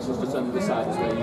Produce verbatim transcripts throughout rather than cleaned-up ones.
Snipping the second.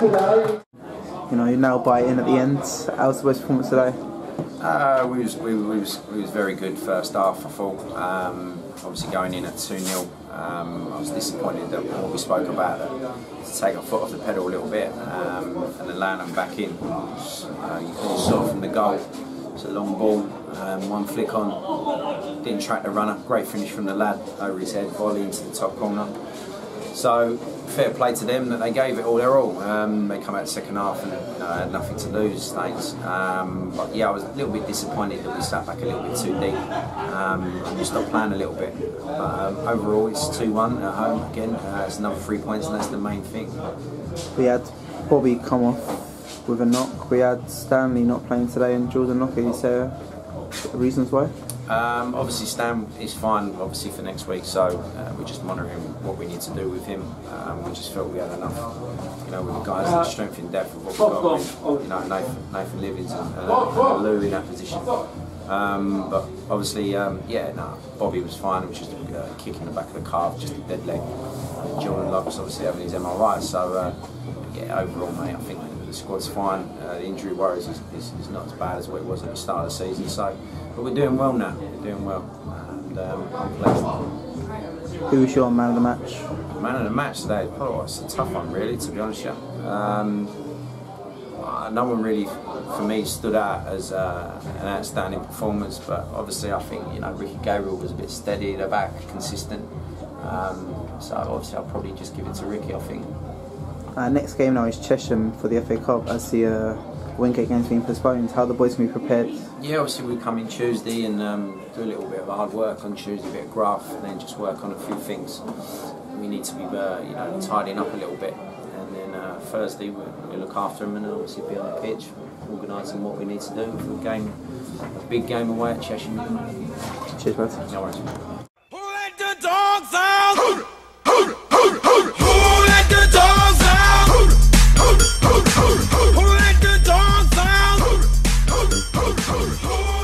You know, you now buy in at the end. How was the best performance today? Uh, we was we, we was we was very good first half. I thought. Um, obviously going in at two nil, um, I was disappointed that what we spoke about, that to take our foot off the pedal a little bit, um, and then land them back in. Uh, you saw from the goal, it's a long ball, um, one flick on, didn't track the runner. Great finish from the lad over his head, volley into the top corner. So fair play to them that they gave it all their all. Um, they come out second half and uh, had nothing to lose. Thanks. Um, but yeah, I was a little bit disappointed that we sat back a little bit too deep um, and we stopped playing a little bit. But um, overall, it's two one at home again. Uh, it's another three points, and that's the main thing. We had Bobby come off with a knock. We had Stanley not playing today, and Jordan Lockie. Is there reasons why? Um, obviously Stan is fine obviously for next week, so uh, we're just monitoring what we need to do with him. Um, we just felt we had enough, you know, with the guys uh, and strength and depth of what we've got with, you know, Nathan, Nathan Livingston and, uh, and Lou in that position. Um, but obviously, um, yeah, no, Bobby was fine, which was just uh, kick in the back of the calf, just a dead leg. And Jordan Locke was obviously having his M R I, so uh, yeah, overall, mate, I think the squad's fine. Uh, the injury worries is, is, is not as bad as what it was at the start of the season. So, but we're doing well now. We're doing well, and um, I'm pleased. Who was your man of the match? Man of the match today. Oh, it's a tough one, really, to be honest. Yeah. Um, no one really, for me, stood out as uh, an outstanding performance. But obviously, I think you know Ricky Gabriel was a bit steady at the back, consistent. Um, so obviously, I'll probably just give it to Ricky, I think. Uh, next game now is Chesham for the F A Cup as the uh, Wingate game's been postponed. How are the boys going to be prepared? Yeah, obviously we come in Tuesday and um, do a little bit of hard work on Tuesday, a bit of graft, and then just work on a few things. We need to be uh, you know, tidying up a little bit. And then uh, Thursday we'll, we'll look after them and obviously be on the pitch, organising what we need to do for a game, a big game away at Chesham. Cheers, mate. No worries. Oh,